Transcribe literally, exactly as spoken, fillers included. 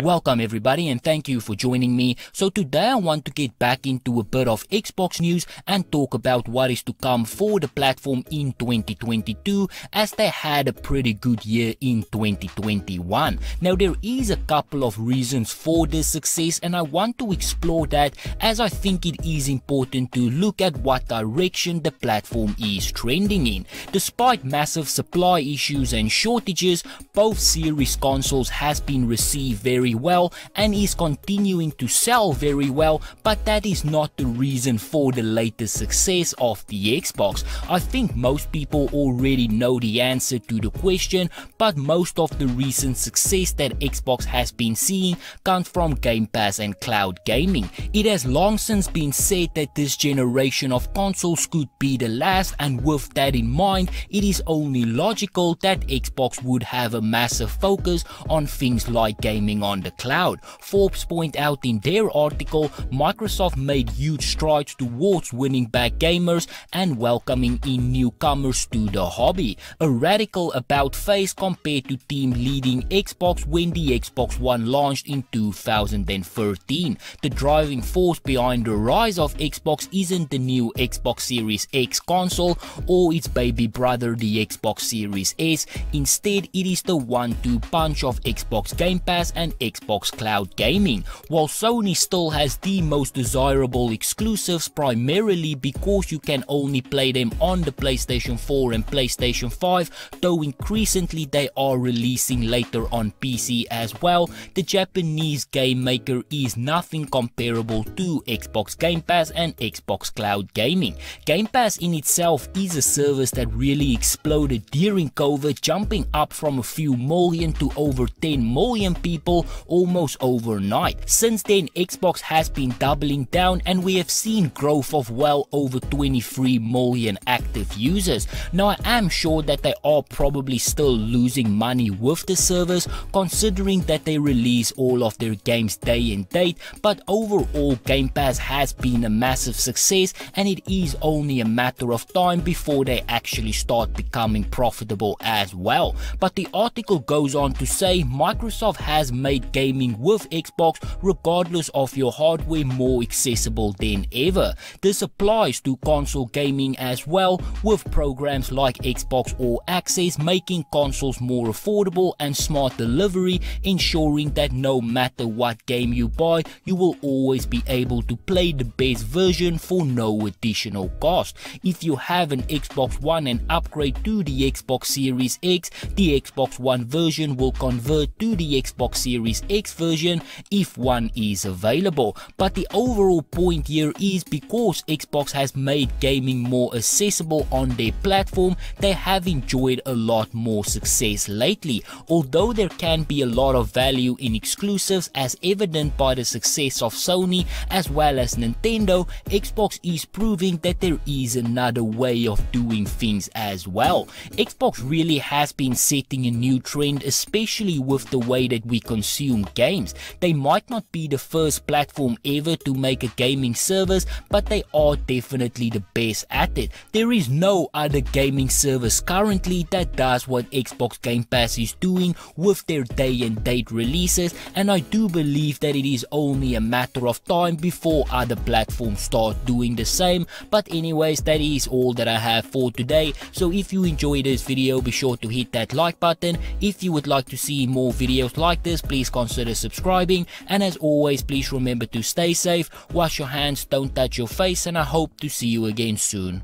Welcome everybody, and thank you for joining me. So today I want to get back into a bit of Xbox news and talk about what is to come for the platform in twenty twenty-two, as they had a pretty good year in twenty twenty-one. Now there is a couple of reasons for this success, and I want to explore that, as I think it is important to look at what direction the platform is trending in. Despite massive supply issues and shortages, both series consoles has been received very Very well and is continuing to sell very well, but that is not the reason for the latest success of the Xbox. I think most people already know the answer to the question, but most of the recent success that Xbox has been seeing comes from Game Pass and cloud gaming. It has long since been said that this generation of consoles could be the last, and with that in mind, it is only logical that Xbox would have a massive focus on things like gaming on on the cloud. Forbes point out in their article, Microsoft made huge strides towards winning back gamers and welcoming in newcomers to the hobby. A radical about-face compared to team-leading Xbox when the Xbox One launched in two thousand thirteen. The driving force behind the rise of Xbox isn't the new Xbox Series X console or its baby brother, the Xbox Series S. Instead, it is the one-two punch of Xbox Game Pass and Xbox Cloud Gaming. While Sony still has the most desirable exclusives, primarily because you can only play them on the PlayStation four and PlayStation five, though increasingly they are releasing later on P C as well, the Japanese game maker is nothing comparable to Xbox Game Pass and Xbox Cloud Gaming. Game Pass in itself is a service that really exploded during COVID, jumping up from a few million to over ten million people almost overnight. Since then, Xbox has been doubling down, and we have seen growth of well over twenty-three million active users. Now I am sure that they are probably still losing money with the service, considering that they release all of their games day and date, but overall Game Pass has been a massive success, and it is only a matter of time before they actually start becoming profitable as well. But the article goes on to say, Microsoft has has made gaming with Xbox, regardless of your hardware, more accessible than ever. This applies to console gaming as well, with programs like Xbox All Access making consoles more affordable and smart delivery, ensuring that no matter what game you buy, you will always be able to play the best version for no additional cost. If you have an Xbox One and upgrade to the Xbox Series X, the Xbox One version will convert to the Xbox Xbox Series X version if one is available. But the overall point here is, because Xbox has made gaming more accessible on their platform, they have enjoyed a lot more success lately. Although there can be a lot of value in exclusives, as evident by the success of Sony as well as Nintendo, Xbox is proving that there is another way of doing things as well. Xbox really has been setting a new trend, especially with the way that we consume games. They might not be the first platform ever to make a gaming service, but they are definitely the best at it. There is no other gaming service currently that does what Xbox Game Pass is doing with their day and date releases, and I do believe that it is only a matter of time before other platforms start doing the same. But anyways, that is all that I have for today. So if you enjoyed this video, be sure to hit that like button. If you would like to see more videos like this, please consider subscribing, and as always, please remember to stay safe, wash your hands, don't touch your face, and I hope to see you again soon.